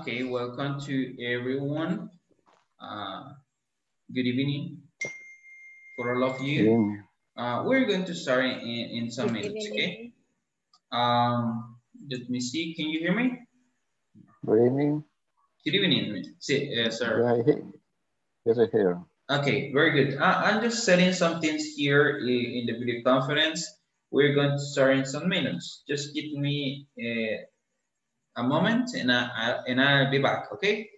Okay, welcome to everyone. Good evening for all of you. We're going to start in some minutes, okay? Let me see, can you hear me? Good evening. Good evening, sir. Yes, I hear. Okay, very good. I'm just setting some things here in the video conference. We're going to start in some minutes. Just give me a moment and I'll be back, okay?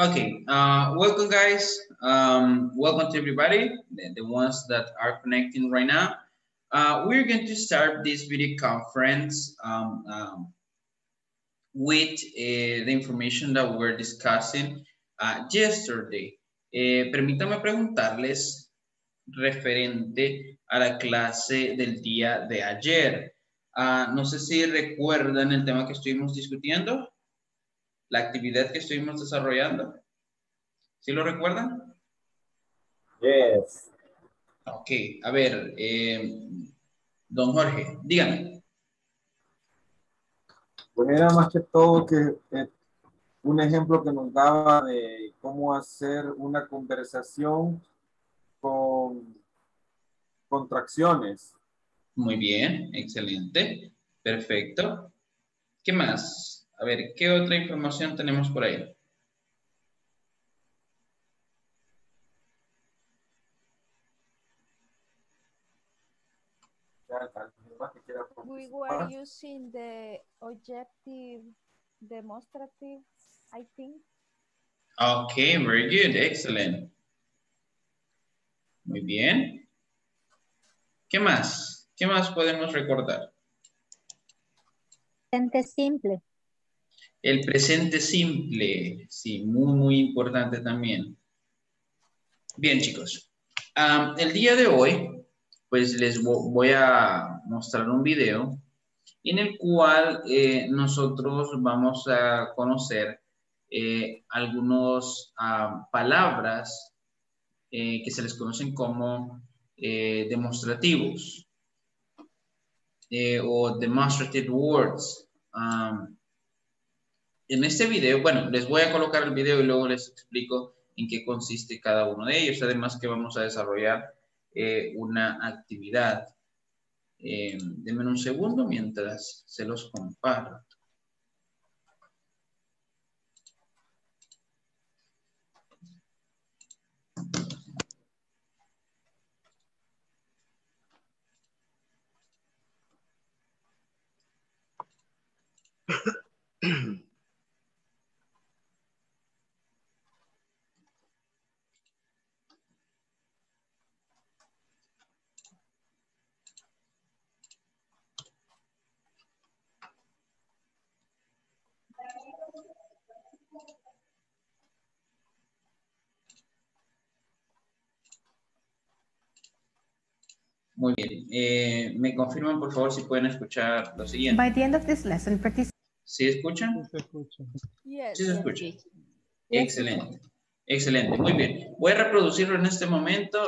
Okay, welcome guys, welcome to everybody, the ones that are connecting right now. We're going to start this video conference with the information that we're discussing yesterday. Permítame preguntarles referente a la clase del día de ayer. No sé si recuerdan el tema que estuvimos discutiendo. La actividad que estuvimos desarrollando. ¿Sí lo recuerdan? Yes. Ok, a ver, don Jorge, dígame. Bueno, era más que todo que un ejemplo que nos daba de cómo hacer una conversación con contracciones. Muy bien, excelente, perfecto. ¿Qué más? A ver, ¿qué otra información tenemos por ahí? We were using the objective demonstrative, I think. Okay, very good, excellent. Muy bien. ¿Qué más? ¿Qué más podemos recordar? Presente simple. El presente simple, sí, muy, muy importante también. Bien, chicos. El día de hoy, pues les voy a mostrar un video en el cual nosotros vamos a conocer algunas palabras que se les conocen como demostrativos o demonstrative words. En este video, bueno, les voy a colocar el video y luego les explico en qué consiste cada uno de ellos. Además que vamos a desarrollar una actividad. Denme un segundo mientras se los comparto. Muy bien. Me confirman, por favor, si pueden escuchar lo siguiente. By the end of this lesson, participate. ¿Sí escuchan? Sí se escucha. Yes. Sí se escucha. Yes. Excelente. Excelente. Muy bien. Voy a reproducirlo en este momento.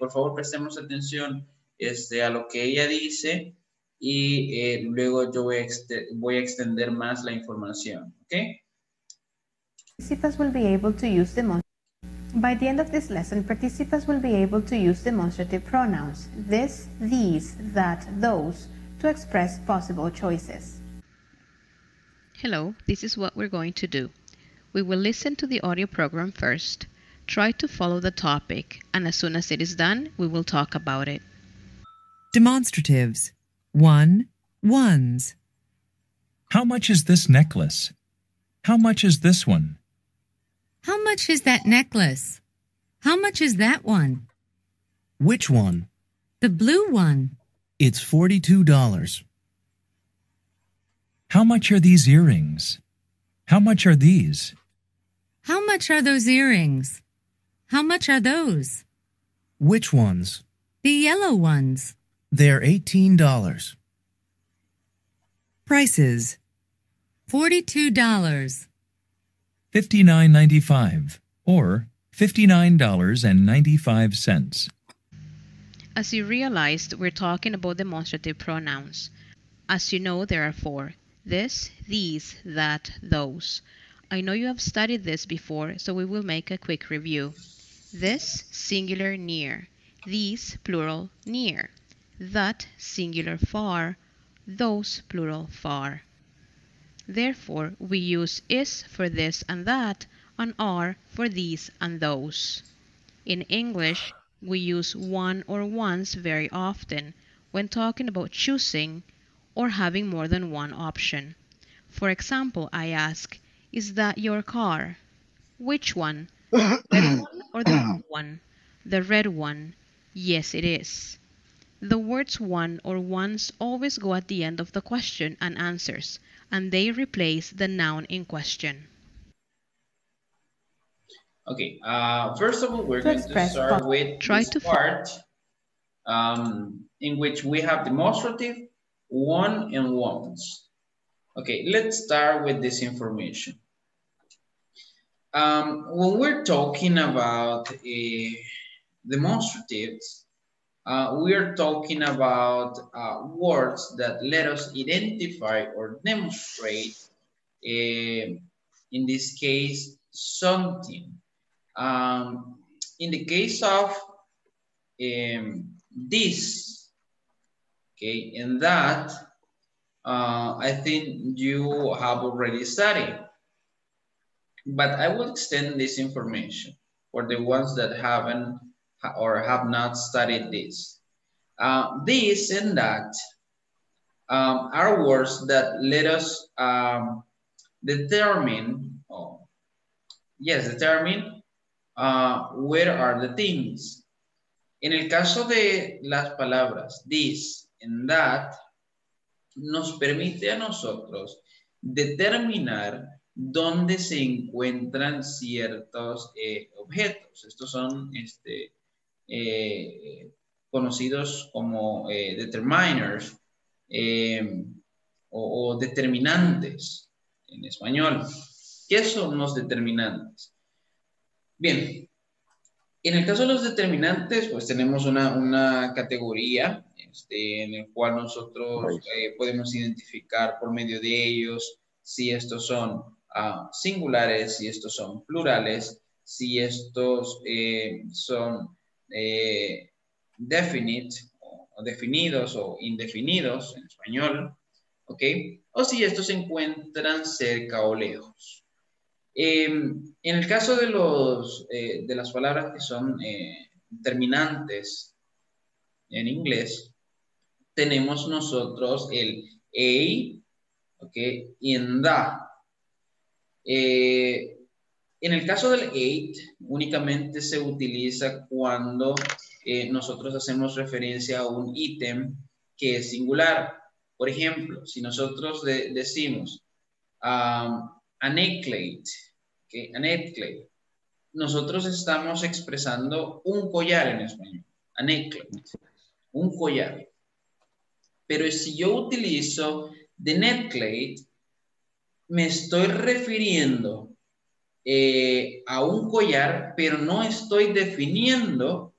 Por favor, prestemos atención a lo que ella dice y luego yo voy a extender más la información. ¿Ok? Participants will be able to use demonstrative. By the end of this lesson, participants will be able to use demonstrative pronouns this, these, that, those to express possible choices. Hello, this is what we're going to do. We will listen to the audio program first, try to follow the topic, and as soon as it is done, we will talk about it. Demonstratives. 1. Ones. How much is this necklace? How much is this one? How much is that necklace? How much is that one? Which one? The blue one. It's $42. How much are these earrings? How much are these? How much are those earrings? How much are those? Which ones? The yellow ones. They're $18. Prices. $42. $59.95 or $59.95. As you realized, we're talking about demonstrative pronouns. As you know, there are 4. This, these, that, those. I know you have studied this before, so we will make a quick review. This, singular, near. These, plural, near. That, singular, far. Those, plural, far. Therefore, we use is for this and that, and are for these and those. In English, we use one or ones very often when talking about choosing or having more than one option. For example, I ask, is that your car? Which one? The red one or the blue one? The red one. Yes, it is. The words one or ones always go at the end of the question and answers, and they replace the noun in question. Okay, first of all, we're going to start with this part in which we have demonstrative, one and ones. Okay, let's start with this information. When we're talking about demonstratives, we are talking about words that let us identify or demonstrate, in this case, something. In the case of this, okay, and that, I think you have already studied, but I will extend this information for the ones that haven't or have not studied this. This and that are words that let us determine, where are the things. En el caso de las palabras this and that, nos permite a nosotros determinar dónde se encuentran ciertos objetos. Estos son conocidos como determiners o determinantes en español. ¿Qué son los determinantes? Bien, en el caso de los determinantes, pues tenemos una categoría en el cual nosotros podemos identificar por medio de ellos si estos son singulares, si estos son plurales, si estos son definite, o definidos o indefinidos en español, ¿ok? O si estos se encuentran cerca o lejos. En el caso de las palabras que son determinantes en inglés, tenemos nosotros el a, ¿ok? Y en da. En el caso del eight, únicamente se utiliza cuando nosotros hacemos referencia a un ítem que es singular. Por ejemplo, si nosotros decimos a necklace, okay, a necklace, nosotros estamos expresando un collar en español, a necklace. un collar. Pero si yo utilizo the neckplate, me estoy refiriendo a un collar, pero no estoy definiendo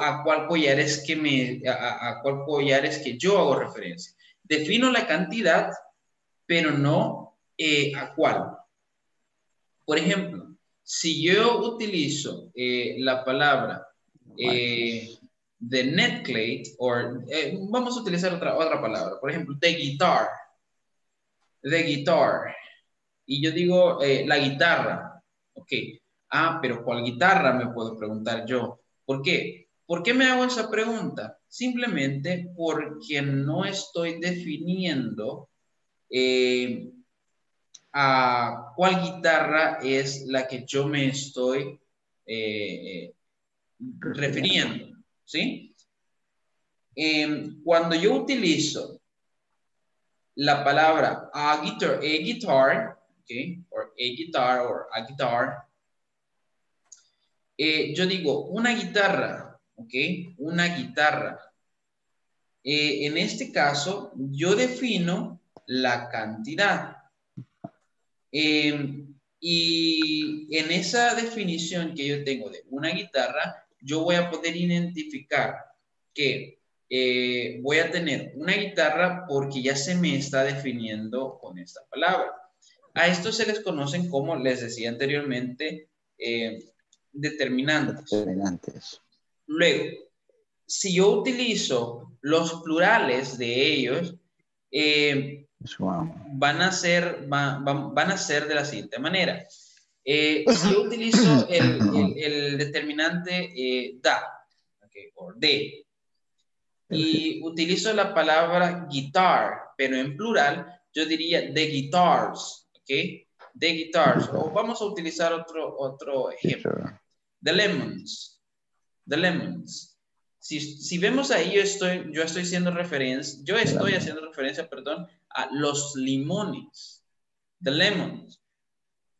a cuál collar es que a cuál collar es que yo hago referencia. Defino la cantidad, pero no a cuál. Por ejemplo, si yo utilizo la palabra the neckplate, o vamos a utilizar otra palabra, por ejemplo, the guitar. The guitar. Y yo digo la guitarra. Ok. Ah, pero ¿cuál guitarra? Me puedo preguntar yo. ¿Por qué? ¿Por qué me hago esa pregunta? Simplemente porque no estoy definiendo a cuál guitarra es la que yo me estoy refiriendo, ¿sí? Cuando yo utilizo la palabra a guitar, okay, or a guitar, or a guitar, yo digo una guitarra, ok, una guitarra. En este caso, yo defino la cantidad. Y en esa definición que yo tengo de una guitarra, yo voy a poder identificar que voy a tener una guitarra porque ya se me está definiendo con esta palabra. A esto se les conocen, como les decía anteriormente, determinantes. Luego, si yo utilizo los plurales de ellos, van a ser de la siguiente manera. Si yo utilizo el determinante da, okay, o de, y utilizo la palabra guitar, pero en plural, yo diría the guitars, ok, the guitars. O vamos a utilizar otro ejemplo, the lemons, the lemons. Si vemos ahí, yo estoy haciendo referencia, perdón, a los limones, the lemons,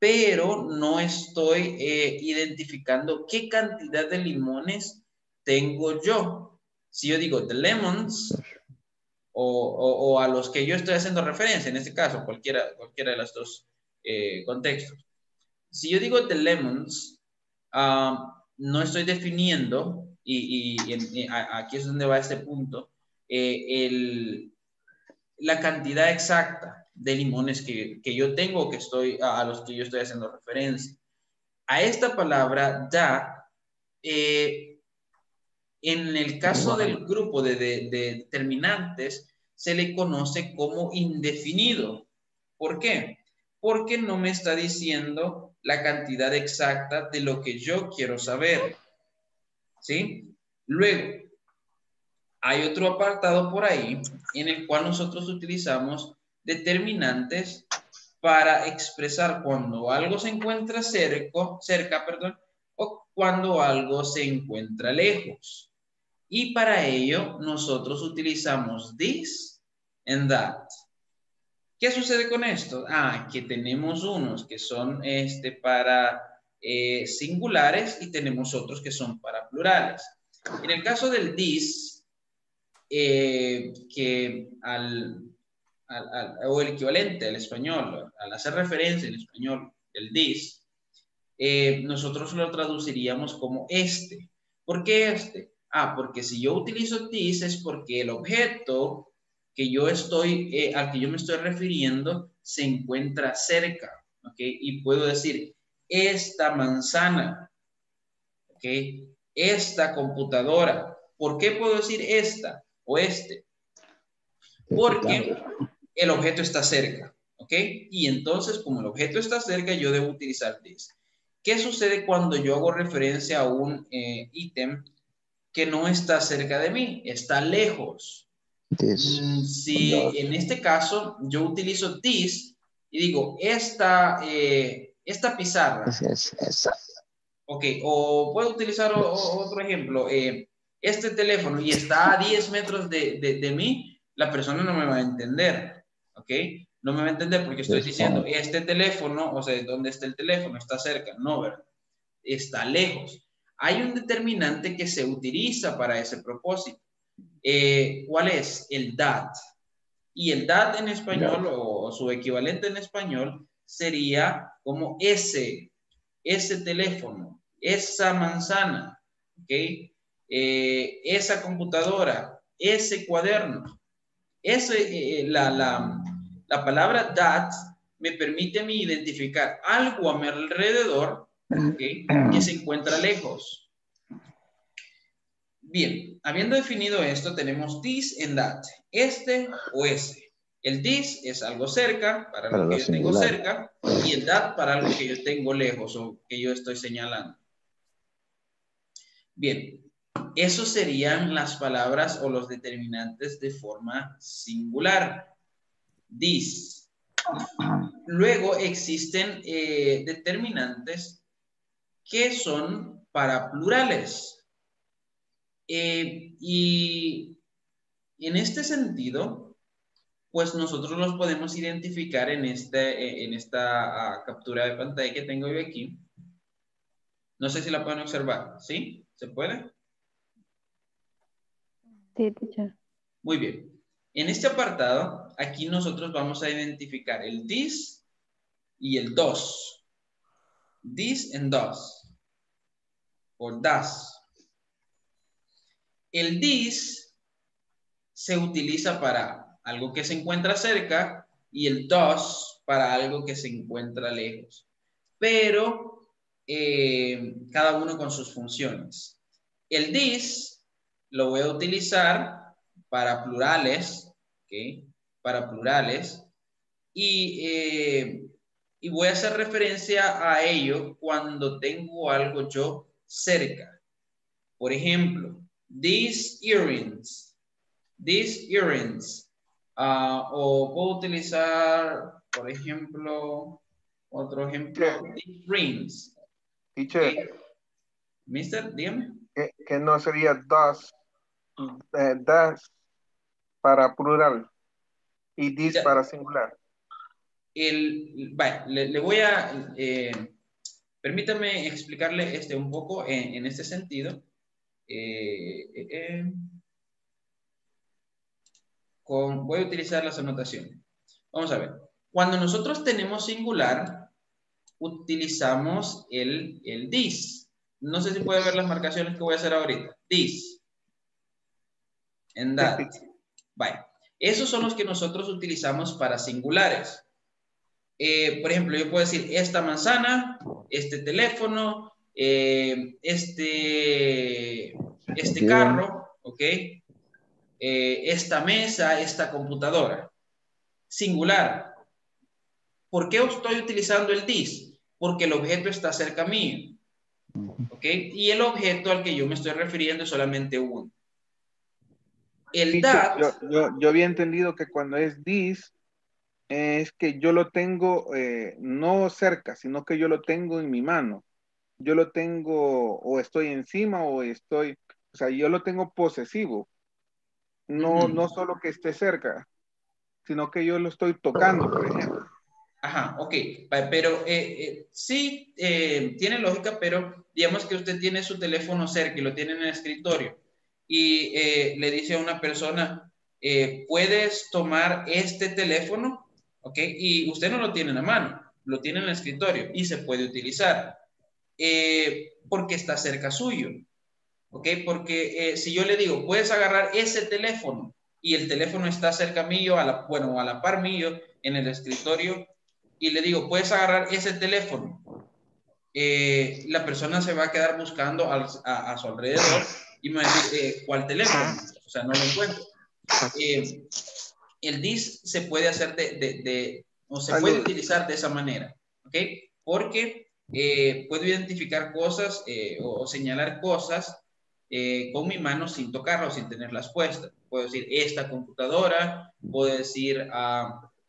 pero no estoy identificando qué cantidad de limones tengo yo. Si yo digo the lemons, o a los que yo estoy haciendo referencia, en este caso, cualquiera de los dos contextos. Si yo digo the lemons, no estoy definiendo, y aquí es donde va este punto, la cantidad exacta de limones que yo tengo, a los que yo estoy haciendo referencia. A esta palabra da, en el caso del grupo de determinantes, se le conoce como indefinido. ¿Por qué? Porque no me está diciendo la cantidad exacta de lo que yo quiero saber. ¿Sí? Luego, hay otro apartado por ahí en el cual nosotros utilizamos determinantes para expresar cuando algo se encuentra cerca, o cuando algo se encuentra lejos. Y para ello, nosotros utilizamos this and that. ¿Qué sucede con esto? Ah, que tenemos unos que son para... singulares, y tenemos otros que son para plurales. En el caso del this, que o el equivalente al español, al hacer referencia en español, el this, nosotros lo traduciríamos como este. ¿Por qué este? Ah, porque si yo utilizo this es porque el objeto al que yo me estoy refiriendo se encuentra cerca, ¿ok? Y puedo decir esta manzana, ¿ok? Esta computadora. ¿Por qué puedo decir esta o este? Porque el objeto está cerca, ¿ok? Y entonces, como el objeto está cerca, yo debo utilizar this. ¿Qué sucede cuando yo hago referencia a un ítem que no está cerca de mí? Está lejos. Si en este caso yo utilizo this y digo esta pizarra. Ok, o puedo utilizar otro ejemplo. Este teléfono, y está a 10 metros de mí, la persona no me va a entender. Ok, no me va a entender porque estoy diciendo este teléfono, o sea, ¿dónde está el teléfono? Está cerca, no, ¿verdad? Está lejos. Hay un determinante que se utiliza para ese propósito. ¿Cuál es? El that. Y el that en español, o su equivalente en español, sería como ese teléfono, esa manzana, ¿okay? Esa computadora, ese cuaderno. La palabra that me permite a mí identificar algo a mi alrededor, ¿okay? Que se encuentra lejos. Bien, habiendo definido esto, tenemos this and that, este o ese. El this es algo cerca, para lo que yo tengo cerca, y el that para algo que yo tengo lejos o que yo estoy señalando. Bien, eso serían las palabras o los determinantes de forma singular. This. Luego existen determinantes que son para plurales. Y en este sentido, pues nosotros los podemos identificar en esta captura de pantalla que tengo yo aquí. No sé si la pueden observar, ¿sí? ¿Se puede? Sí, teacher. Muy bien. En este apartado, aquí nosotros vamos a identificar el this y el does. This and does. O does. El this se utiliza para algo que se encuentra cerca y el does para algo que se encuentra lejos. Pero cada uno con sus funciones. El this lo voy a utilizar para plurales, ¿okay? Para plurales. Y voy a hacer referencia a ello cuando tengo algo yo cerca. Por ejemplo, these earrings, o puedo utilizar, por ejemplo, otro ejemplo, these rings. Teacher, mister, dígame. Que no sería das para plural y this para singular. Le voy a, permítame explicarle un poco en este sentido. Voy a utilizar las anotaciones. Vamos a ver. Cuando nosotros tenemos singular, utilizamos el this. No sé si puede ver las marcaciones que voy a hacer ahorita. This. And that. Vale. Esos son los que nosotros utilizamos para singulares. Por ejemplo, yo puedo decir esta manzana, este teléfono, este carro, ok, esta mesa, esta computadora. Singular. ¿Por qué estoy utilizando el this? Porque el objeto está cerca mío, ok, y el objeto al que yo me estoy refiriendo es solamente uno. El that. Yo había entendido que cuando es this es que yo lo tengo no cerca, sino que yo lo tengo en mi mano. Yo lo tengo, o estoy encima, o sea, yo lo tengo posesivo. No, no solo que esté cerca, sino que yo lo estoy tocando, por ejemplo. Ajá, ok. Pero sí, tiene lógica, pero digamos que usted tiene su teléfono cerca y lo tiene en el escritorio. Y le dice a una persona, ¿puedes tomar este teléfono? Ok, y usted no lo tiene en la mano, lo tiene en el escritorio y se puede utilizar. Porque está cerca suyo, ¿ok? Porque si yo le digo, puedes agarrar ese teléfono y el teléfono está cerca mío, a la par mío en el escritorio, y le digo, puedes agarrar ese teléfono, la persona se va a quedar buscando a su alrededor y me va a decir, ¿cuál teléfono? O sea, no lo encuentro. El this se puede hacer o se puede utilizar de esa manera, ¿ok? Porque puedo identificar cosas o señalar cosas con mi mano sin tocarlas, sin tenerlas puestas. Puedo decir esta computadora, puedo decir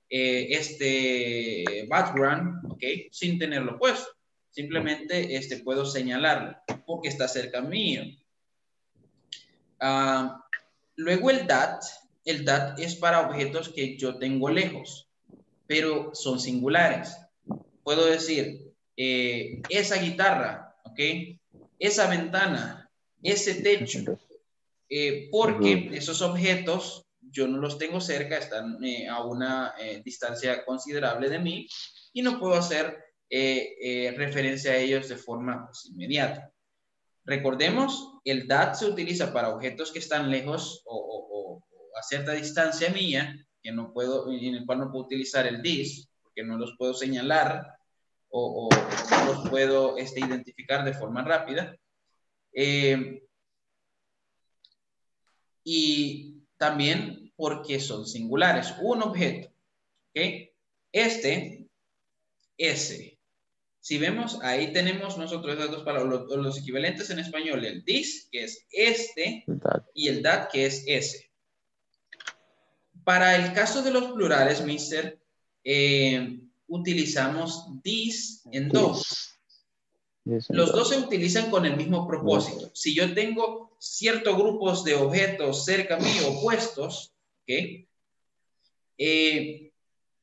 este background, ok, sin tenerlo puesto. Simplemente puedo señalarlo porque está cerca mío. Luego el that es para objetos que yo tengo lejos, pero son singulares. Puedo decir esa guitarra, ok, esa ventana, ese techo, porque esos objetos yo no los tengo cerca, están a una distancia considerable de mí y no puedo hacer referencia a ellos de forma pues, inmediata. Recordemos, el that se utiliza para objetos que están lejos o a cierta distancia mía, que no puedo, en el cual no puedo utilizar el this, porque no los puedo señalar o no los puedo identificar de forma rápida. Y también porque son singulares. Un objeto. ¿Okay? Ese. Si vemos, ahí tenemos nosotros esas dos palabras, los equivalentes en español. El this, que es este, y el that, que es ese. Para el caso de los plurales, mister, utilizamos this en dos. Los dos se utilizan con el mismo propósito. Si yo tengo ciertos grupos de objetos cerca mío, opuestos, ¿okay?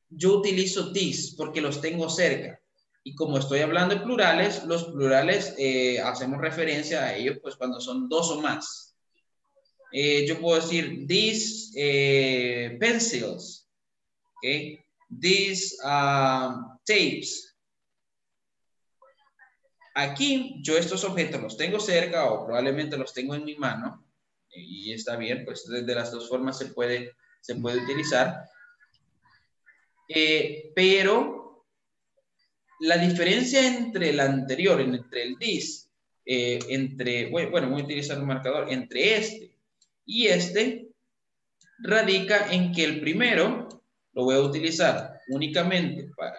Yo utilizo this porque los tengo cerca. Y como estoy hablando de plurales, los plurales hacemos referencia a ellos pues, cuando son dos o más. Yo puedo decir these pencils, ¿okay? These tapes. Aquí yo estos objetos los tengo cerca o probablemente los tengo en mi mano y está bien, pues de las dos formas se puede utilizar. Pero la diferencia entre el anterior, entre el this, bueno, voy a utilizar un marcador, entre este y este, radica en que el primero lo voy a utilizar únicamente para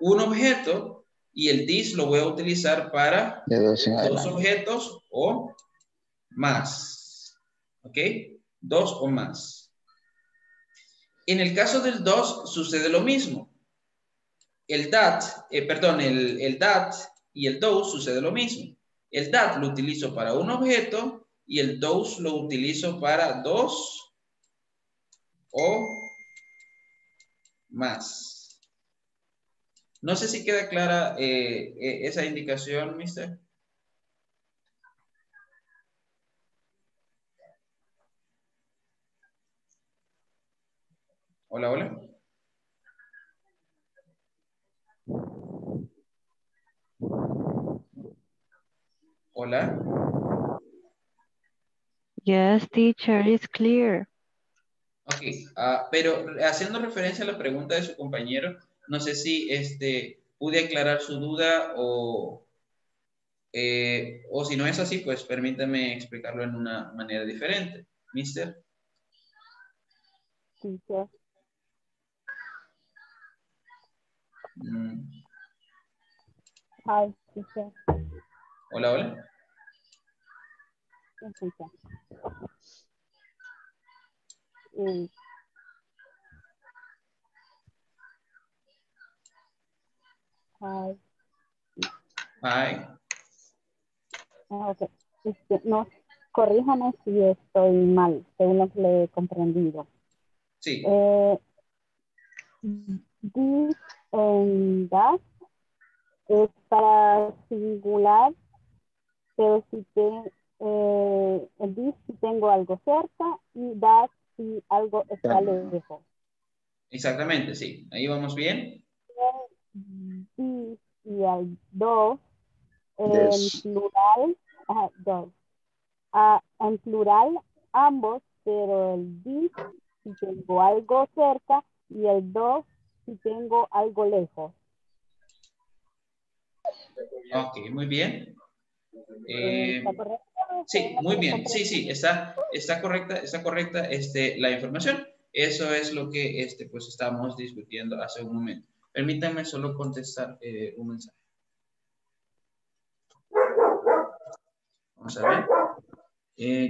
un objeto. Y el this lo voy a utilizar para dos objetos o más. ¿Ok? Dos o más. En el caso del dos sucede lo mismo. El that, el that y el those sucede lo mismo. El that lo utilizo para un objeto y el those lo utilizo para dos o más. No sé si queda clara esa indicación, mister. Hola, hola. Hola. Yes, teacher, it's clear. Ok, pero haciendo referencia a la pregunta de su compañero, no sé si pude aclarar su duda o si no es así, pues permítame explicarlo en una manera diferente. Mister. Sí, sí. Hi, sí, sí. Hola, hola. Sí, sí. Hi. Okay. No, corríjame si estoy mal, según lo que le he comprendido. Sí. This and that es para singular, pero si this si tengo algo cerca y that si algo está lejos. Exactamente, sí. Ahí vamos bien. Y al dos yes. En plural dos en plural ambos, pero el this si tengo algo cerca y el dos si tengo algo lejos. Ok, muy bien. Sí, muy bien, sí, está correcta la información. Eso es lo que pues estamos discutiendo hace un momento. Permítanme solo contestar un mensaje. Vamos a ver.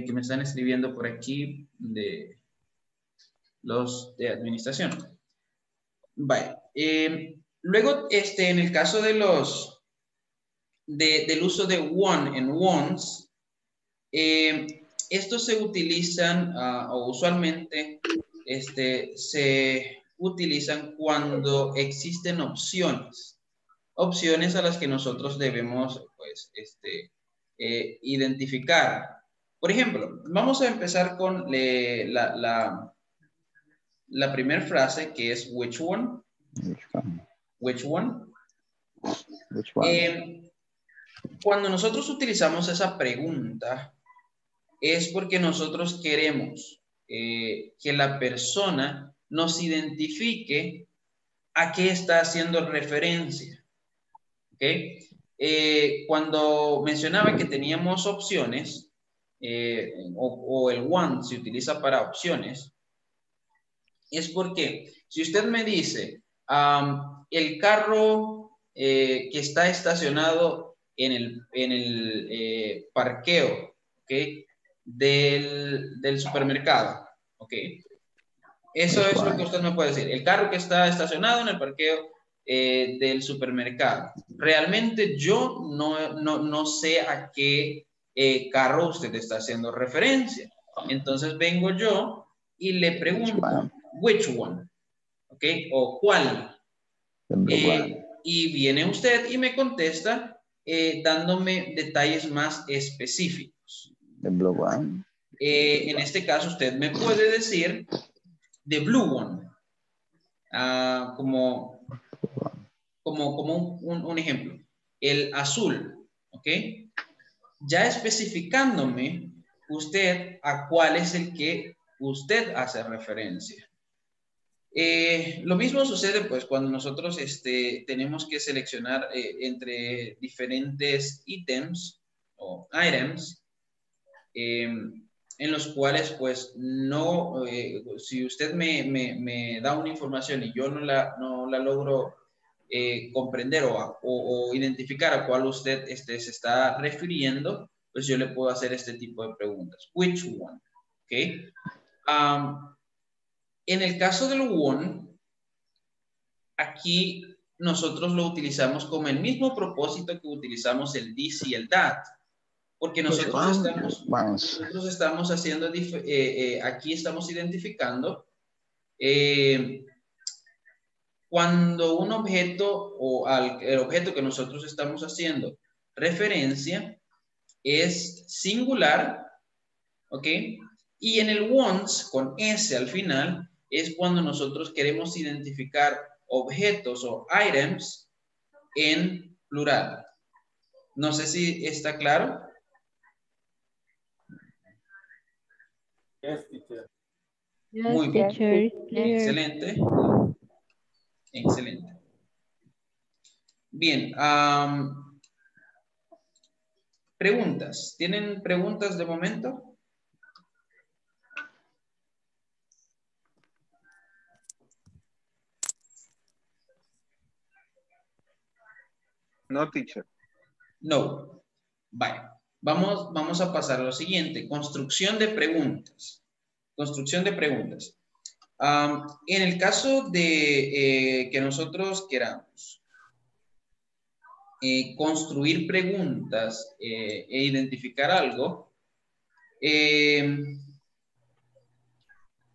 Que me están escribiendo por aquí de los de administración. Vale. Luego, en el caso de los del uso de one and ones, estos se utilizan o usualmente se utilizan cuando existen opciones a las que nosotros debemos identificar Por ejemplo, vamos a empezar con la primera frase, que es which one. Which one. Which one. Cuando nosotros utilizamos esa pregunta, es porque nosotros queremos que la persona nos identifique a qué está haciendo referencia. ¿Okay? Cuando mencionaba que teníamos opciones, o el one se utiliza para opciones, es porque si usted me dice, el carro que está estacionado en el parqueo, ¿okay? del supermercado, ¿ok? Eso es lo que usted me puede decir. El carro que está estacionado en el parqueo del supermercado. Realmente yo no sé a qué carro usted está haciendo referencia. Entonces vengo yo y le pregunto, which one, ¿ok? O cuál. Y viene usted y me contesta dándome detalles más específicos. The blue one. En este caso usted me puede decir the blue one. Como un ejemplo. El azul. ¿Ok? Ya especificándome usted a cuál es el que usted hace referencia. Lo mismo sucede pues cuando nosotros tenemos que seleccionar entre diferentes ítems o items en los cuales pues no, si usted me da una información y yo no la logro comprender o identificar a cuál usted se está refiriendo, pues yo le puedo hacer este tipo de preguntas. Which one? Okay. En el caso del one, aquí nosotros lo utilizamos con el mismo propósito que utilizamos el this y el that. Porque nosotros estamos haciendo, aquí estamos identificando cuando un objeto o el objeto que nosotros estamos haciendo referencia es singular, ¿ok? Y en el once, con S al final, es cuando nosotros queremos identificar objetos o items en plural. No sé si está claro. Muy bien. Excelente. Excelente. Bien. Preguntas. ¿Tienen preguntas de momento? No, teacher. No. Vale. Vamos a pasar a lo siguiente. Construcción de preguntas. Construcción de preguntas. En el caso de que nosotros queramos construir preguntas e identificar algo,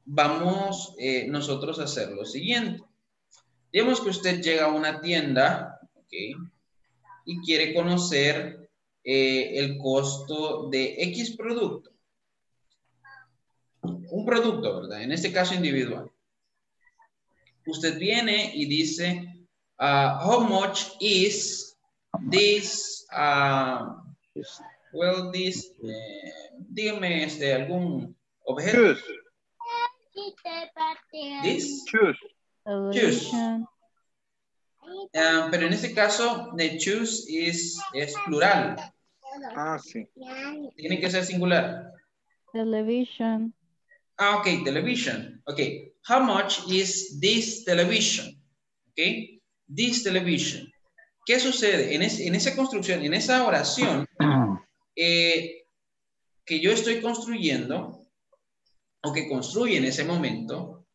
vamos nosotros a hacer lo siguiente. Digamos que usted llega a una tienda, ¿okay? Y quiere conocer el costo de X producto. Un producto, ¿verdad? En este caso individual. Usted viene y dice, how much is this, well, this, dígame algún objeto. This. Choose. Pero en este caso, the choose es plural. Ah, sí. Tiene que ser singular. Television. Ah, ok, television. Ok, how much is this television? Ok, this television. ¿Qué sucede? En esa construcción, en esa oración que yo estoy construyendo, o que construye en ese momento,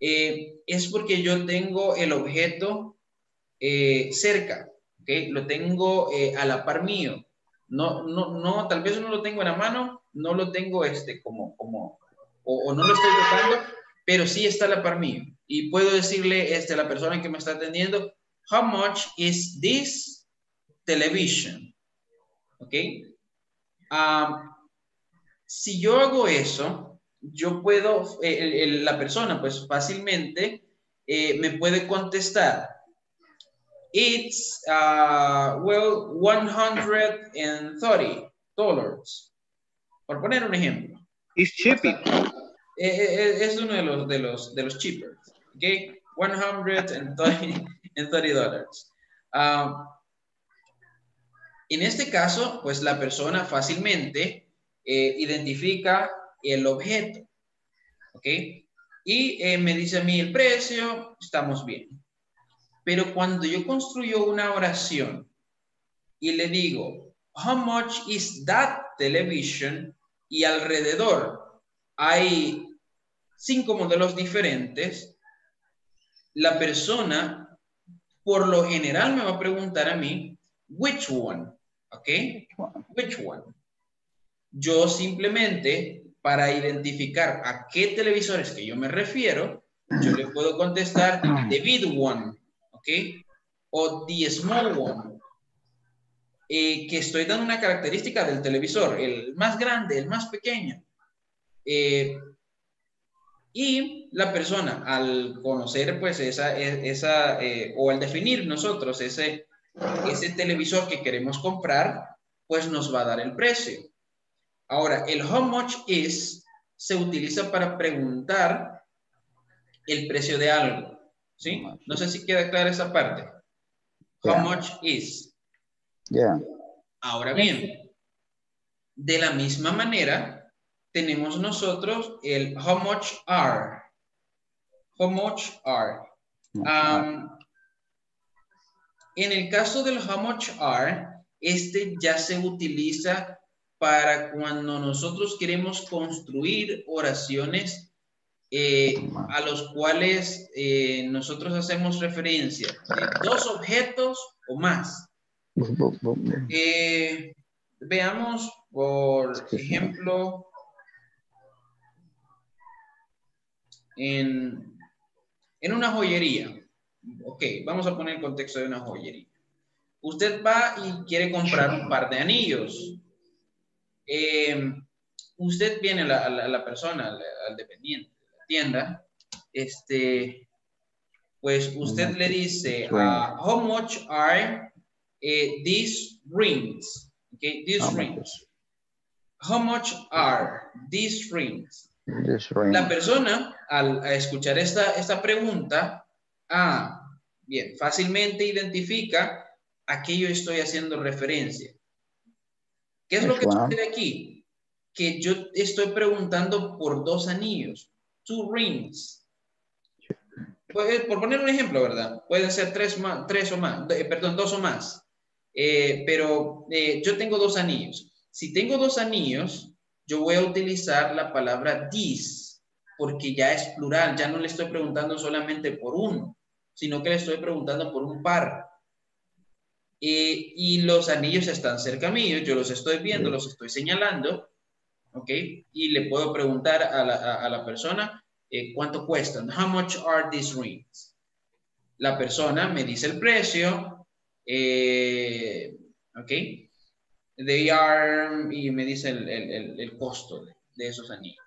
es porque yo tengo el objeto cerca, okay? Lo tengo a la par mío. No, tal vez no lo tengo en la mano, no lo tengo o no lo estoy tocando, pero sí está a la par mío. Y puedo decirle a la persona que me está atendiendo, how much is this television? ¿Ok? si yo hago eso, yo puedo, la persona pues fácilmente me puede contestar. It's, well, $130. Por poner un ejemplo. It's cheaper. Es uno de los cheapers. Okay? $130. En este caso, pues la persona fácilmente identifica el objeto. ¿Ok? Y me dice a mí el precio, estamos bien. Pero cuando yo construyo una oración y le digo, how much is that television? Y alrededor hay 5 modelos diferentes. La persona, por lo general, me va a preguntar a mí, which one? ¿Ok? Which one? Yo simplemente, para identificar a qué televisores que yo me refiero, yo le puedo contestar, the big one. ¿Okay? O the small one, que estoy dando una característica del televisor, el más grande, el más pequeño, y la persona al conocer pues o al definir nosotros ese televisor que queremos comprar, pues nos va a dar el precio. Ahora, el how much is se utiliza para preguntar el precio de algo. ¿Sí? No sé si queda clara esa parte. How much is. Yeah. Ahora bien, de la misma manera, tenemos nosotros el how much are. How much are. En el caso del how much are, este ya se utiliza para cuando nosotros queremos construir oraciones a los cuales nosotros hacemos referencia de 2 objetos o más. Veamos, por ejemplo, en una joyería. Ok, vamos a poner el contexto de una joyería. Usted va y quiere comprar un par de anillos. Usted viene a la persona, al dependiente, tienda, pues usted le dice, how much are these rings? Okay, these rings. How much are these rings? La persona, al escuchar esta pregunta, bien, fácilmente identifica a qué yo estoy haciendo referencia. ¿Qué es lo que sucede aquí? Que yo estoy preguntando por 2 anillos. 2 rings. Por poner un ejemplo, ¿verdad? Pueden ser 3 o más, perdón, 2 o más. Pero yo tengo 2 anillos. Si tengo 2 anillos, yo voy a utilizar la palabra these, porque ya es plural, ya no le estoy preguntando solamente por uno, sino que le estoy preguntando por un par. Y los anillos están cerca mío, yo los estoy viendo, los estoy señalando. ¿Ok? Y le puedo preguntar a la persona cuánto cuestan. How much are these rings? La persona me dice el precio. ¿Ok? They are... Y me dice el costo de esos anillos.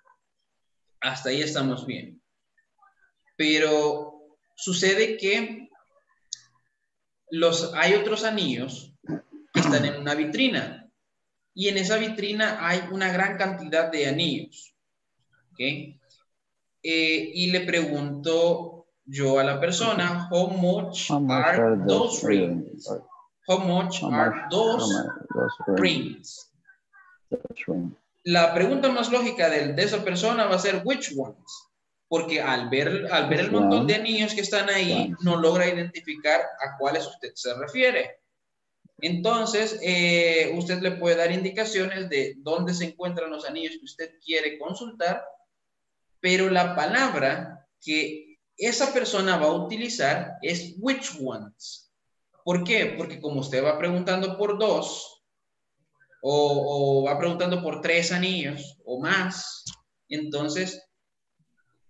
Hasta ahí estamos bien. Pero sucede que hay otros anillos que están en una vitrina. Y en esa vitrina hay una gran cantidad de anillos. ¿Okay? Y le pregunto yo a la persona, how much are those rings? How much are those rings? La pregunta más lógica de esa persona va a ser, which ones? Porque al ver el montón de anillos que están ahí, no logra identificar a cuáles usted se refiere. Entonces, usted le puede dar indicaciones de dónde se encuentran los anillos que usted quiere consultar, pero la palabra que esa persona va a utilizar es which ones. ¿Por qué? Porque como usted va preguntando por 2 o va preguntando por 3 anillos o más, entonces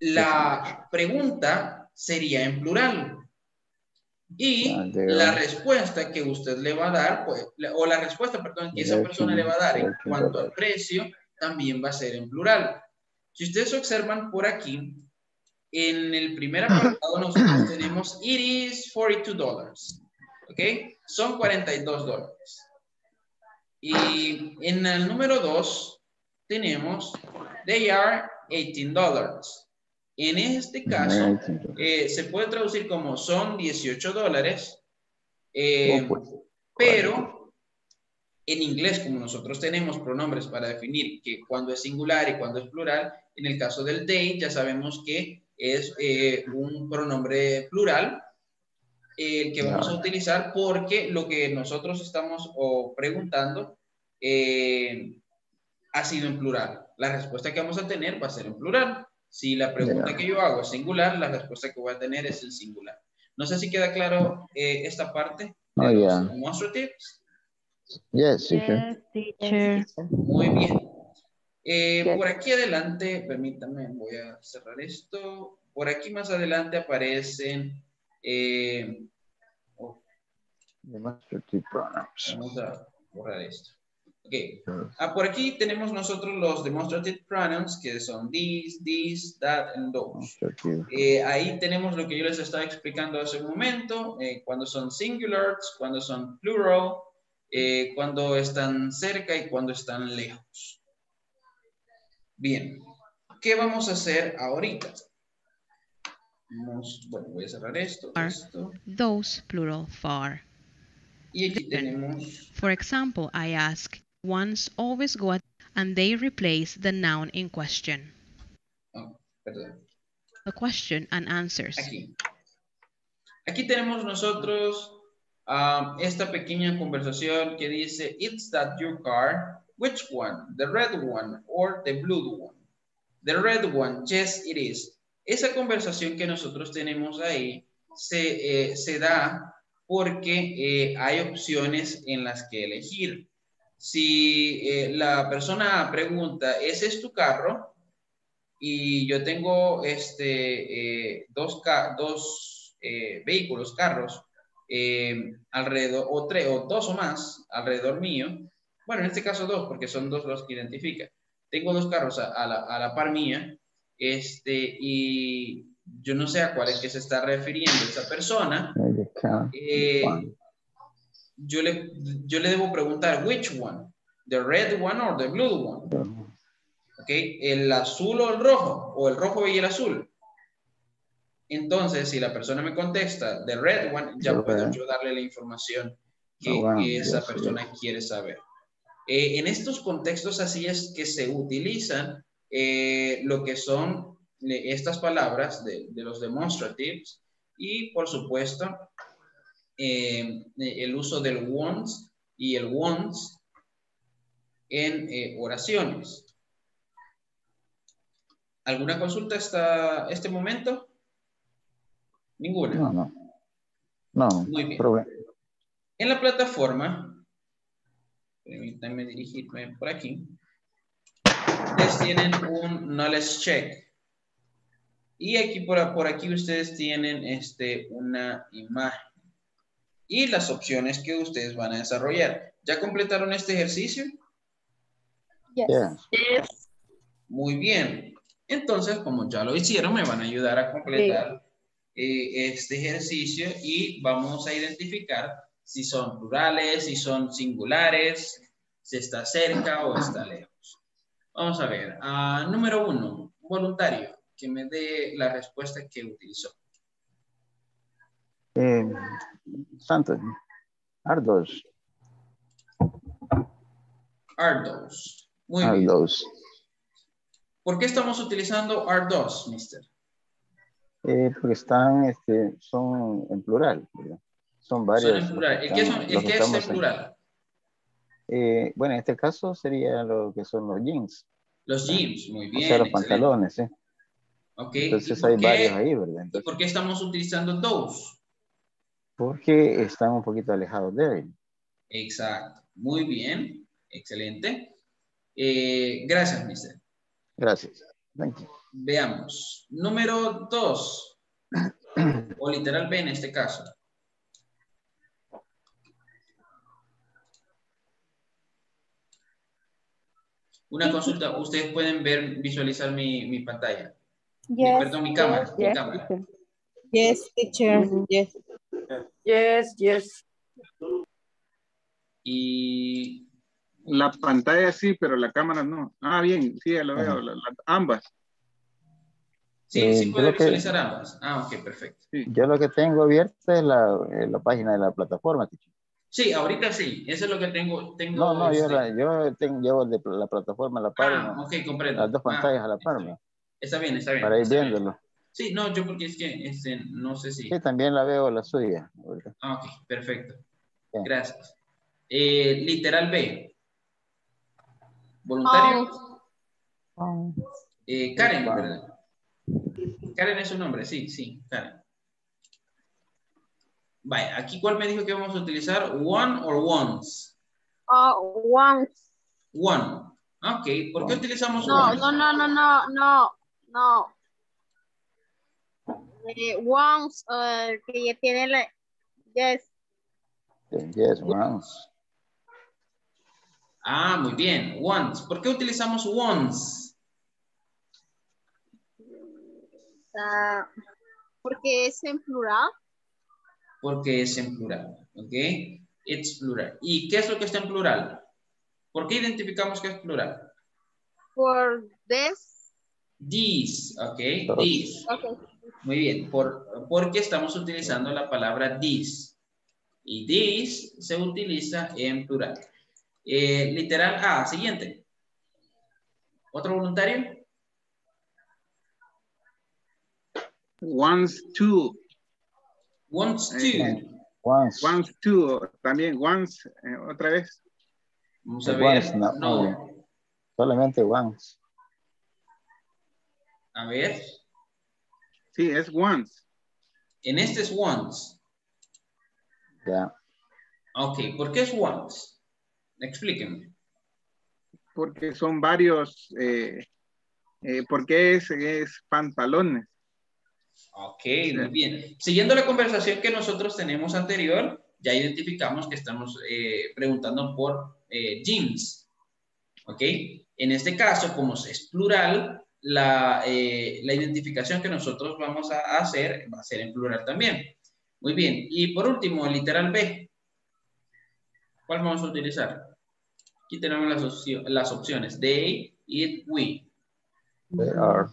la pregunta sería en plural. Y la respuesta que usted le va a dar, pues, o la respuesta, perdón, que esa persona le va a dar en cuanto al precio, también va a ser en plural. Si ustedes observan por aquí, en el primer apartado nosotros tenemos it is $42. ¿Ok? Son $42. Y en el número 2 tenemos they are $18. En este caso, se puede traducir como son $18, pero en inglés, como nosotros tenemos pronombres para definir que cuando es singular y cuando es plural, en el caso del they ya sabemos que es un pronombre plural el que vamos a utilizar, porque lo que nosotros estamos preguntando ha sido en plural. La respuesta que vamos a tener va a ser en plural. Si la pregunta que yo hago es singular, la respuesta que voy a tener es el singular. No sé si queda claro esta parte. Demonstratives. Yes, teacher. Muy bien. Por aquí adelante, permítame, voy a cerrar esto. Por aquí más adelante aparecen demonstrative pronouns. Vamos a borrar esto. Okay. Por aquí tenemos nosotros los demonstrative pronouns, que son these, this, that, and those. Ahí tenemos lo que yo les estaba explicando hace un momento, cuando son singulars, cuando son plural, cuando están cerca y cuando están lejos. Bien, ¿qué vamos a hacer ahorita? Bueno, voy a cerrar esto. Those, plural, far. Y aquí tenemos... For example, I ask... One's always got, and they replace the noun in question. Oh, perdón. The question and answers. Aquí tenemos nosotros esta pequeña conversación que dice, it's that your car, which one, the red one or the blue one? The red one, yes it is. Esa conversación que nosotros tenemos ahí se da porque hay opciones en las que elegir. Si la persona pregunta, ¿ese es tu carro? Y yo tengo dos vehículos, carros, alrededor, o dos o más alrededor mío. Bueno, en este caso dos, porque son dos los que identifican. Tengo dos carros a la par mía, y yo no sé a cuál es que se está refiriendo esa persona. Yo le debo preguntar, which one? The red one or the blue one? Okay, el azul o el rojo y el azul. Entonces, si la persona me contesta, the red one, ya puedo yo darle la información que esa persona quiere saber. En estos contextos así es que se utilizan lo que son estas palabras de los demonstratives y, por supuesto, el uso del wants y el wants en oraciones. ¿Alguna consulta hasta este momento? Ninguna. No. Muy bien. En la plataforma, permítanme dirigirme por aquí, ustedes tienen un knowledge check. Y aquí por aquí ustedes tienen una imagen y las opciones que ustedes van a desarrollar. ¿Ya completaron este ejercicio? Yes. Muy bien. Entonces, como ya lo hicieron, me van a ayudar a completar este ejercicio y vamos a identificar si son plurales, si son singulares, si está cerca o está lejos. Vamos a ver. Número 1, voluntario, que me dé la respuesta que utilizó. Santos, Ardos. Ardos. Muy bien. ¿Por qué estamos utilizando Ardos, mister? Porque están, son en plural. Son varios. Son en plural. ¿El que es en plural? Bueno, en este caso sería lo que son los jeans. Los jeans, muy bien. O sea, los pantalones, ¿sí? Okay. Entonces hay varios ahí, ¿verdad? Entonces, ¿y por qué estamos utilizando those? Porque están un poquito alejados de él. Exacto. Muy bien. Excelente. Gracias, mister. Gracias. Veamos. Número 2. O literal B en este caso. Una consulta, ustedes pueden ver, visualizar mi pantalla. Yes, perdón, mi cámara. Yes, mi cámara. Yes, teacher. Yes. Yes, yes. Y la pantalla sí, pero la cámara no. Ah, bien, sí, ya lo veo. Ambas. Sí, sí puedo visualizar que, ambas. Ah, ok, perfecto. Sí. Yo lo que tengo abierta es la página de la plataforma, teacher. Sí, ahorita sí. Eso es lo que tengo. No, no, yo llevo la plataforma a la par. Ah, ok, comprendo. Las dos pantallas a la par. Está bien, está bien. Para ir viéndolo. Bien. Sí, no, yo porque es que no sé si... Sí, también la veo la suya. Ah, ok, perfecto. Bien. Gracias. Literal B. Voluntario. Karen, ¿verdad? Karen es su nombre, sí, sí, Karen. Vaya, aquí ¿cuál me dijo que vamos a utilizar? ¿One or ones? Ones. One. Ok, ¿por qué utilizamos one? No. Once, que ya tiene la... Yes. Yes, once. Ah, muy bien, once. ¿Por qué utilizamos once? Porque es en plural. Porque es en plural, ¿ok? It's plural. ¿Y qué es lo que está en plural? ¿Por qué identificamos que es plural? Por this. This, ok, this. Okay. Muy bien, porque estamos utilizando la palabra this. Y this se utiliza en plural. Literal A, siguiente. ¿Otro voluntario? Wants to. Wants to. Wants to. También wants, otra vez. Vamos a ver. Once, no. Solamente once. A ver. Sí, es once. En este es once. Ya. Yeah. Ok, ¿por qué es once? Explíquenme. Porque son varios, porque es pantalones. Ok, muy bien. Siguiendo la conversación que nosotros tenemos anterior, ya identificamos que estamos preguntando por jeans. Ok, en este caso, como es plural, la identificación que nosotros vamos a hacer va a ser en plural también. Muy bien, y por último, literal B. ¿Cuál vamos a utilizar? Aquí tenemos las opciones. They, it, we. They are.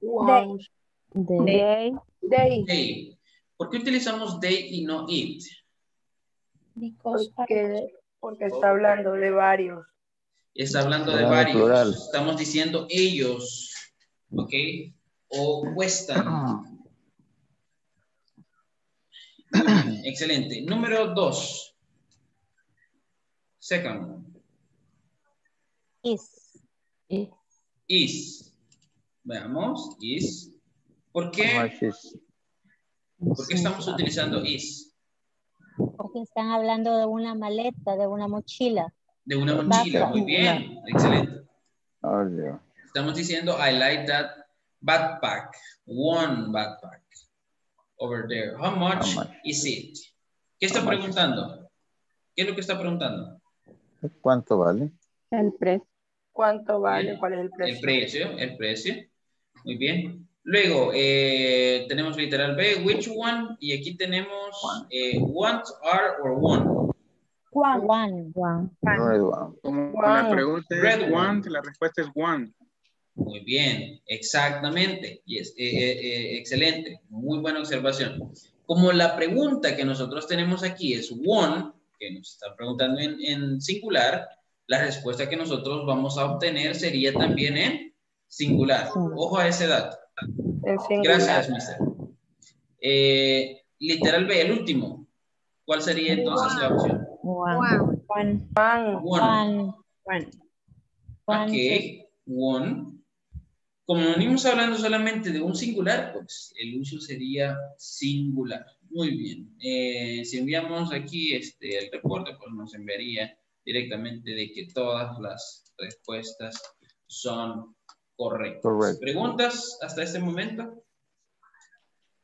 Wow. They. ¿Por qué utilizamos they y no it? Porque está hablando de varios. Está hablando de varios. Plural. Estamos diciendo ellos. ¿Ok? O cuestan. Excelente. Número 2. Second. Is. Veamos. Is. ¿Por qué estamos utilizando is? Porque están hablando de una maleta, de una mochila. De una mochila, muy bien, excelente. Estamos diciendo, I like that backpack, one backpack, over there. How much is it? ¿Qué está preguntando? ¿Qué es lo que está preguntando? ¿Cuánto vale? El precio. ¿Cuánto vale? ¿Cuál es el precio? El precio. Muy bien. Luego, tenemos literal B, which one, y aquí tenemos what are or one. One. Como la pregunta es red one, la respuesta es one. Muy bien, exactamente. Yes. Excelente, muy buena observación. Como la pregunta que nosotros tenemos aquí es one, que nos está preguntando en singular, la respuesta que nosotros vamos a obtener sería también en singular. Ojo a ese dato. Gracias, mister. Literal B, el último. ¿Cuál sería entonces la opción? One. Como venimos hablando solamente de un singular, pues el uso sería singular. Muy bien. Si enviamos aquí el reporte, pues nos enviaría directamente de que todas las respuestas son correcto. ¿Preguntas hasta este momento?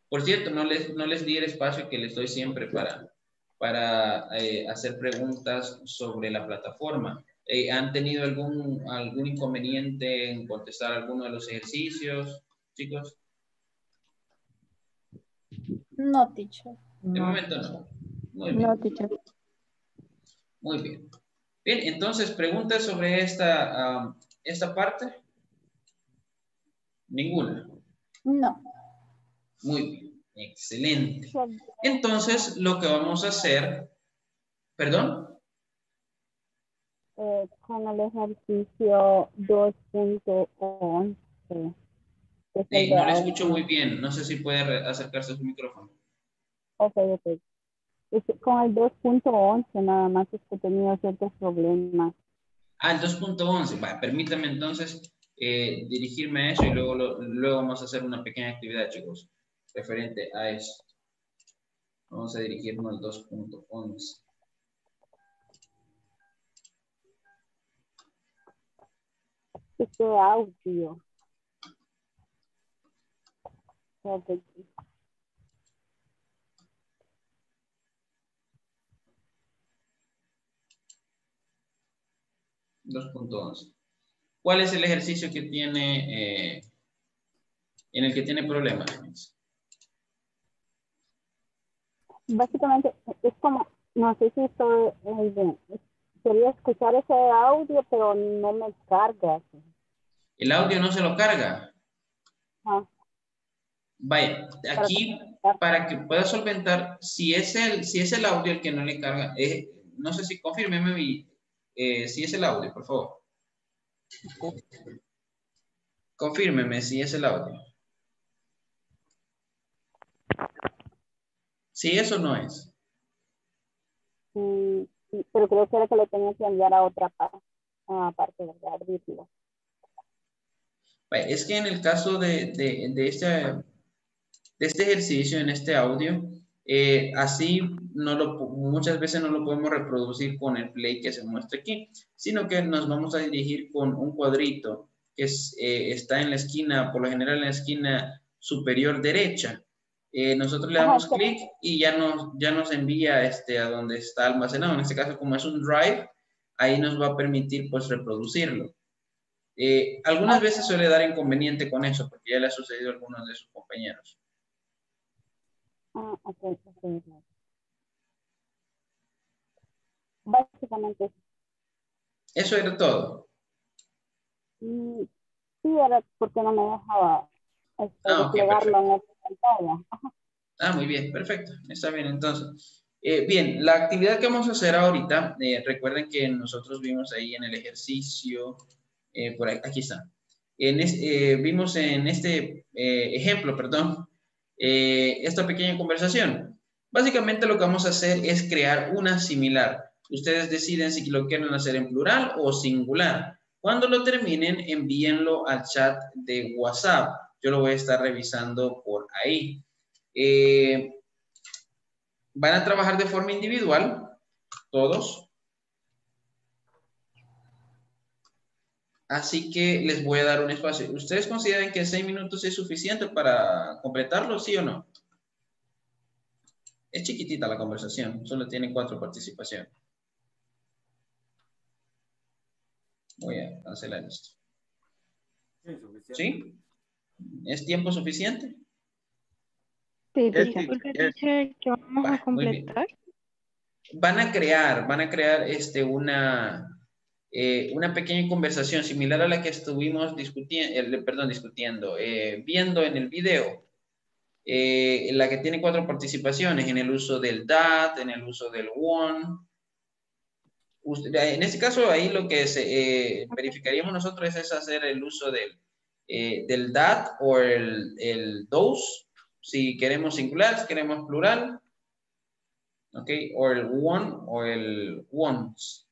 Por cierto, no les di el espacio que les doy siempre para hacer preguntas sobre la plataforma. ¿Han tenido algún inconveniente en contestar alguno de los ejercicios, chicos? No, teacher. De momento no. Muy bien. No, teacher. Muy bien. Bien, entonces, ¿preguntas sobre esta parte? ¿Ninguna? No. Muy bien. Excelente. Entonces, lo que vamos a hacer... ¿Perdón? Con el ejercicio 2.11. No le escucho muy bien. No sé si puede acercarse a su micrófono. Ok. Con el 2.11 nada más es que he tenido ciertos problemas. Ah, el 2.11. Vale, permítame entonces dirigirme a eso y luego vamos a hacer una pequeña actividad, chicos, referente a eso. Vamos a dirigirnos al 2.11. Este audio. Okay. 2.11. ¿Cuál es el ejercicio que tiene en el que tiene problemas? Básicamente es como, no sé si estoy bien. Quería escuchar ese audio, pero no me carga. ¿El audio no se lo carga? No. Vaya, aquí para que pueda solventar, si es el audio el que no le carga, no sé si confírmeme si es el audio, por favor. Confírmeme si es el audio. Si eso no es. Sí, pero creo que era que lo tenía que enviar a otra parte, ¿verdad? Abrirlo. Es que en el caso de este ejercicio, en este audio, así muchas veces no lo podemos reproducir con el play que se muestra aquí, sino que nos vamos a dirigir con un cuadrito que está en la esquina, por lo general en la esquina superior derecha. Nosotros le damos clic y ya nos envía a donde está almacenado. En este caso, como es un drive, ahí nos va a permitir pues reproducirlo. Algunas veces suele dar inconveniente con eso, porque ya le ha sucedido a algunos de sus compañeros. Okay. Básicamente. ¿Eso era todo? Sí, era porque no me dejaba desplegarlo en esta pantalla. Ah, muy bien, perfecto. Está bien, entonces. Bien, la actividad que vamos a hacer ahorita, recuerden que nosotros vimos ahí en el ejercicio... por aquí está. Vimos en este ejemplo, esta pequeña conversación. Básicamente lo que vamos a hacer es crear una similar. Ustedes deciden si lo quieren hacer en plural o singular. Cuando lo terminen, envíenlo al chat de WhatsApp. Yo lo voy a estar revisando por ahí. Van a trabajar de forma individual, todos. Así que les voy a dar un espacio. ¿Ustedes consideran que 6 minutos es suficiente para completarlo, sí o no? Es chiquitita la conversación, solo tiene 4 participaciones. Voy a cancelar esto. ¿Sí? ¿Es tiempo suficiente? Sí, teacher, ¿qué vamos a completar? Van a crear una pequeña conversación similar a la que estuvimos viendo en el video, en la que tiene 4 participaciones, en el uso del that, en el uso del one. En este caso, ahí lo que verificaríamos nosotros es hacer el uso del that o el those, si queremos singular, si queremos plural, okay, o el one o el ones.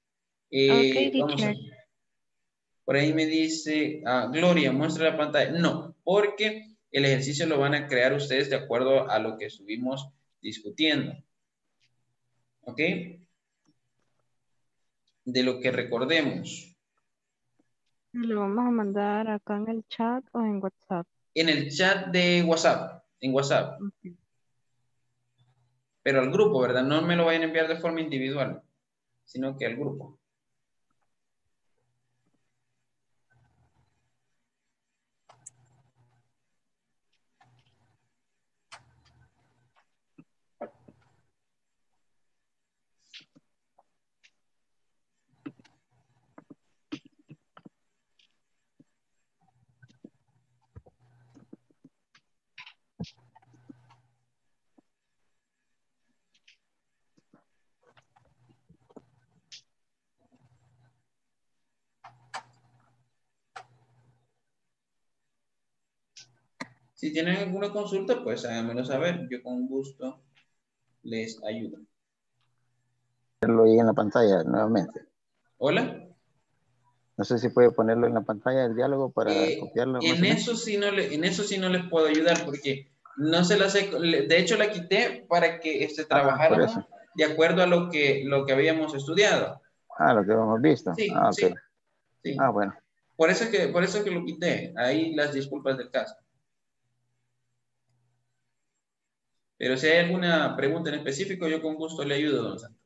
Por ahí me dice Gloria, muestra la pantalla. No, porque el ejercicio lo van a crear ustedes de acuerdo a lo que estuvimos discutiendo, ¿ok? De lo que recordemos. ¿Lo vamos a mandar acá en el chat o en WhatsApp? En el chat de WhatsApp, en WhatsApp. Okay. Pero al grupo, ¿verdad? No me lo vayan a enviar de forma individual, sino que al grupo. Si tienen alguna consulta, pues háganmelo saber. Yo con gusto les ayudo. Ponerlo ahí en la pantalla nuevamente. ¿Hola? No sé si puede ponerlo en la pantalla el diálogo para copiarlo. En eso sí no les puedo ayudar porque no se las he... De hecho la quité para que trabajáramos de acuerdo a lo que habíamos estudiado. Ah, lo que habíamos visto. Sí, ah, okay. Sí. Ah, bueno. Por eso es que lo quité. Ahí las disculpas del caso. Pero si hay alguna pregunta en específico, yo con gusto le ayudo, don Santos.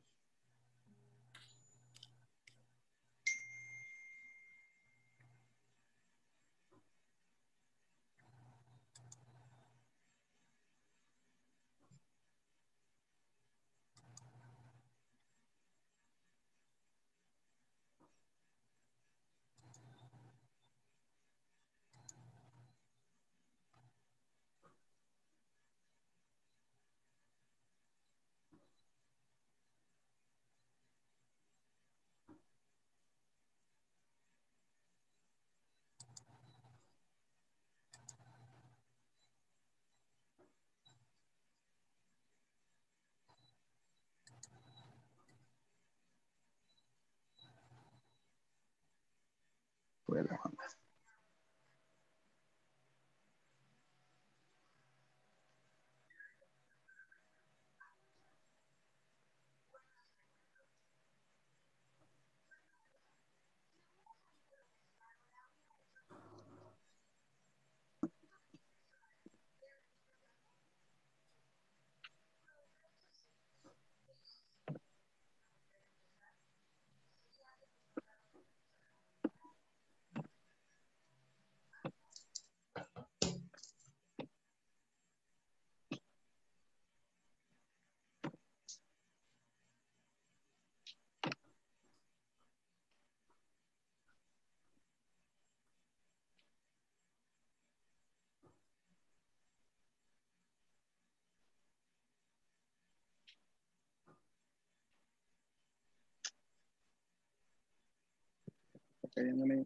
Queriéndole.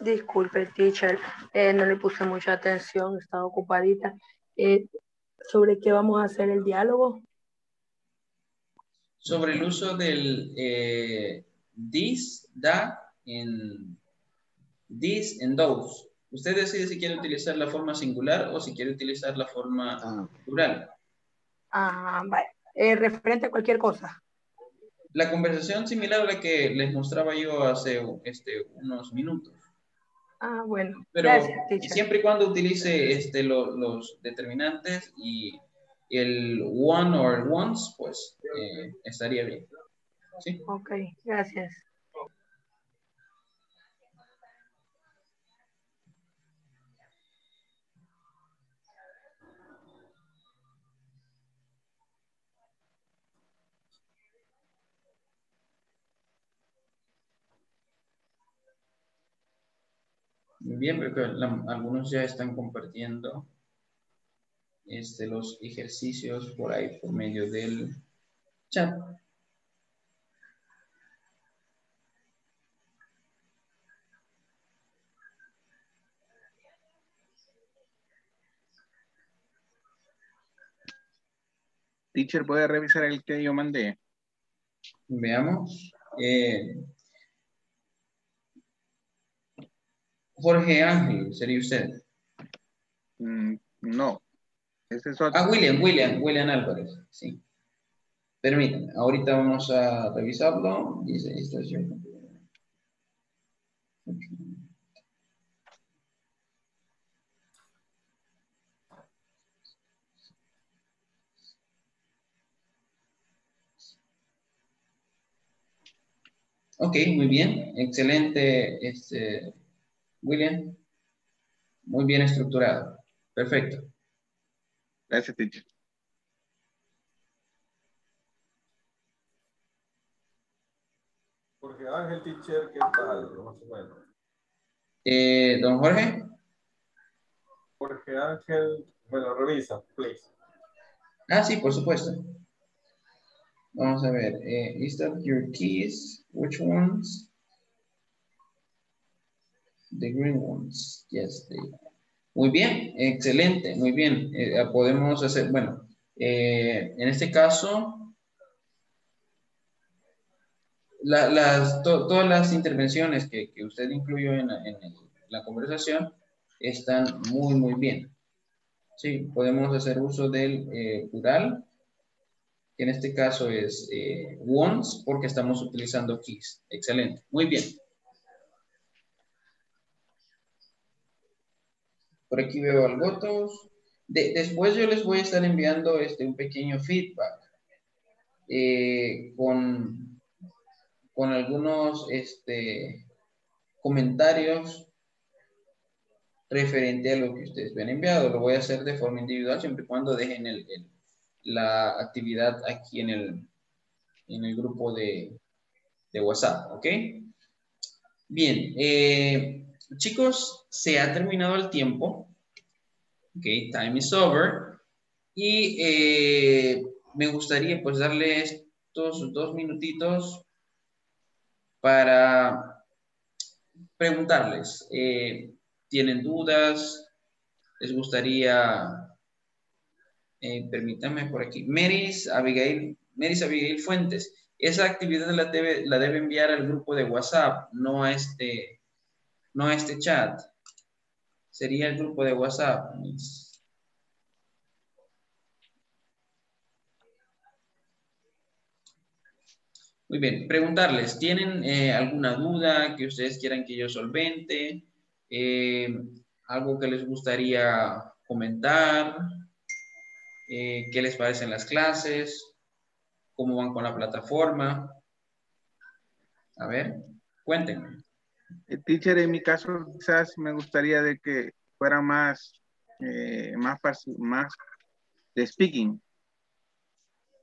Disculpe, teacher, no le puse mucha atención, estaba ocupadita. ¿Sobre qué vamos a hacer el diálogo? Sobre el uso del this, that, en this and those. Usted decide si quiere utilizar la forma singular o si quiere utilizar la forma plural. Ah, vale. Referente a cualquier cosa. La conversación similar a la que les mostraba yo hace unos minutos. Ah, bueno. Pero gracias, siempre y cuando utilice los determinantes y el one o el ones, pues estaría bien. ¿Sí? Ok, gracias. Bien, porque algunos ya están compartiendo los ejercicios por ahí por medio del chat. Teacher, ¿puede revisar el que yo mandé? Veamos. Jorge Ángel, ¿sería usted? No. Este es otro. Ah, William Álvarez, sí. Permítanme, ahorita vamos a revisarlo. Dice, estación. Ok, muy bien. Excelente, William, muy bien estructurado. Perfecto. Gracias, teacher. Jorge Ángel, teacher, ¿qué tal? Más o menos. ¿Don Jorge? Jorge Ángel, bueno, revisa, please. Ah, sí, por supuesto. Vamos a ver. Is that your keys? Which ones? The green ones. Yes, they are. Muy bien, excelente, muy bien. Podemos hacer, bueno, en este caso, todas las intervenciones que usted incluyó en la conversación están muy, muy bien. Sí, podemos hacer uso del plural, que en este caso es ones, porque estamos utilizando keys. Excelente, muy bien. Por aquí veo algunos. Después yo les voy a estar enviando un pequeño feedback con algunos comentarios referente a lo que ustedes me han enviado. Lo voy a hacer de forma individual siempre y cuando dejen la actividad aquí en el grupo de WhatsApp. ¿Ok? Bien. Chicos, se ha terminado el tiempo. Ok, time is over. Y me gustaría pues darle estos 2 minutitos para preguntarles. ¿Tienen dudas? ¿Les gustaría? Permítanme por aquí. Meris Abigail Fuentes. Esa actividad la debe enviar al grupo de WhatsApp, no a no este chat. Sería el grupo de WhatsApp. Muy bien. Preguntarles, ¿tienen alguna duda que ustedes quieran que yo solvente? ¿Algo que les gustaría comentar? ¿Qué les parecen las clases? ¿Cómo van con la plataforma? A ver, cuéntenme. Teacher, en mi caso quizás me gustaría de que fuera más de speaking.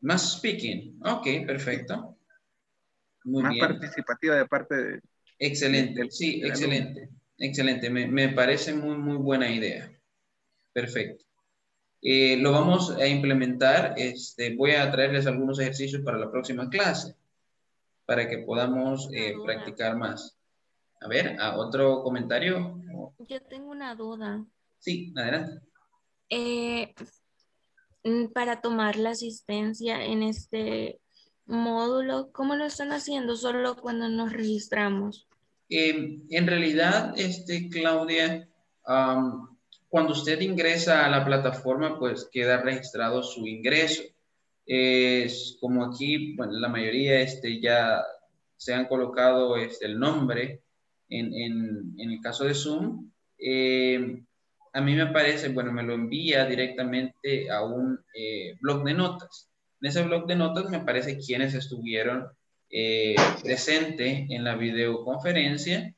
Más speaking. Ok, perfecto. Muy bien. Más participativa de parte de... Excelente, sí, excelente. Excelente, me parece muy, muy buena idea. Perfecto. Lo vamos a implementar. Voy a traerles algunos ejercicios para la próxima clase, para que podamos practicar más. A ver, ¿a otro comentario? Yo tengo una duda. Sí, adelante. Para tomar la asistencia en este módulo, ¿cómo lo están haciendo? ¿Solo cuando nos registramos? En realidad, Claudia, cuando usted ingresa a la plataforma, pues queda registrado su ingreso. Como aquí, bueno, la mayoría ya se han colocado el nombre. En el caso de Zoom, a mí me parece, bueno, me lo envía directamente a un blog de notas. En ese blog de notas me parece quienes estuvieron presentes en la videoconferencia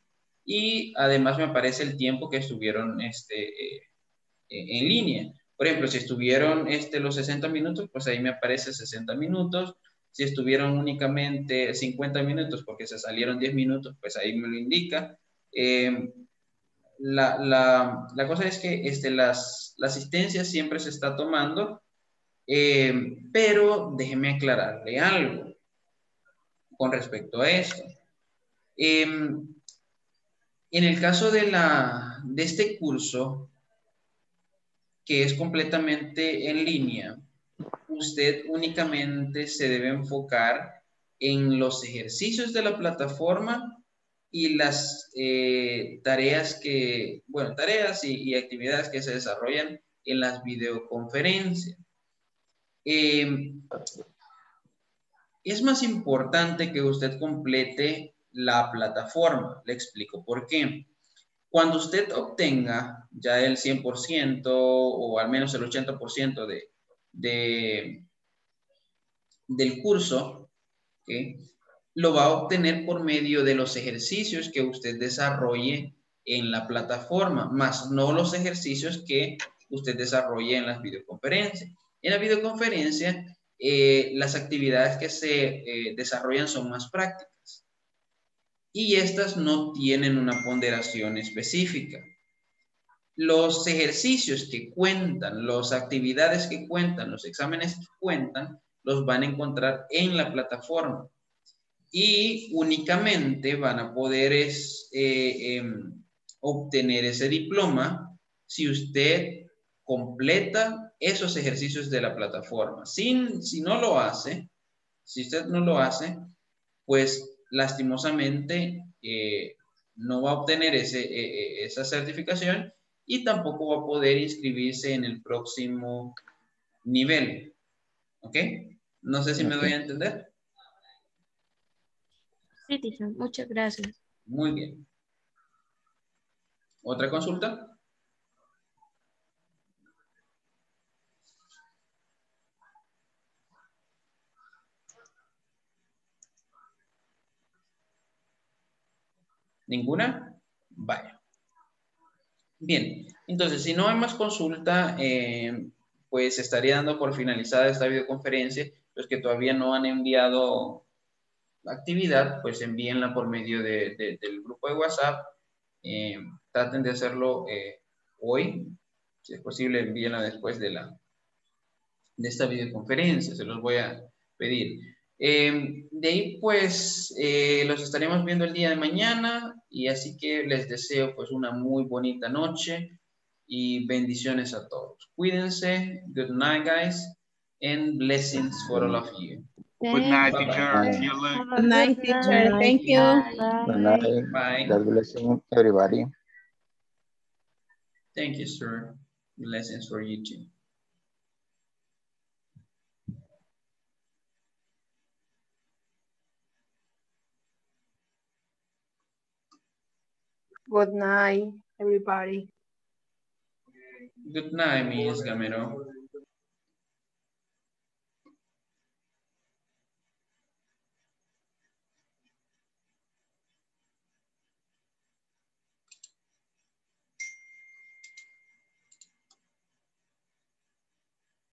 y además me aparece el tiempo que estuvieron en línea. Por ejemplo, si estuvieron los 60 minutos, pues ahí me aparece 60 minutos. Si estuvieron únicamente 50 minutos porque se salieron 10 minutos, pues ahí me lo indica. La cosa es que la asistencia siempre se está tomando, pero déjeme aclararle algo con respecto a esto. En el caso de este curso, que es completamente en línea, usted únicamente se debe enfocar en los ejercicios de la plataforma y las tareas y actividades que se desarrollan en las videoconferencias. Es más importante que usted complete la plataforma. Le explico por qué. Cuando usted obtenga ya el 100% o al menos el 80% del curso, ¿okay? Lo va a obtener por medio de los ejercicios que usted desarrolle en la plataforma, más no los ejercicios que usted desarrolle en las videoconferencias. En la videoconferencia, las actividades que se desarrollan son más prácticas y estas no tienen una ponderación específica. Los ejercicios que cuentan, las actividades que cuentan, los exámenes que cuentan, los van a encontrar en la plataforma y únicamente van a poder obtener ese diploma si usted completa esos ejercicios de la plataforma. Si no lo hace, si usted no lo hace, pues lastimosamente no va a obtener esa certificación y tampoco va a poder inscribirse en el próximo nivel. ¿Ok? No sé si me doy a entender. Sí, teacher. Muchas gracias. Muy bien. ¿Otra consulta? ¿Ninguna? Vaya. Bien, entonces si no hay más consulta, pues estaría dando por finalizada esta videoconferencia. Los que todavía no han enviado la actividad, pues envíenla por medio del grupo de WhatsApp. Traten de hacerlo hoy. Si es posible, envíenla después de esta videoconferencia. Se los voy a pedir. De ahí pues los estaremos viendo el día de mañana y así que les deseo pues una muy bonita noche y bendiciones a todos. Cuídense. Good night, guys, and blessings for all of you. Good night, teacher. Good night, teacher. Thank you. Good night. Bye. God bless you, everybody. Thank you, sir. Blessings for you too. Good night, everybody. Good night, Ms. Gamero.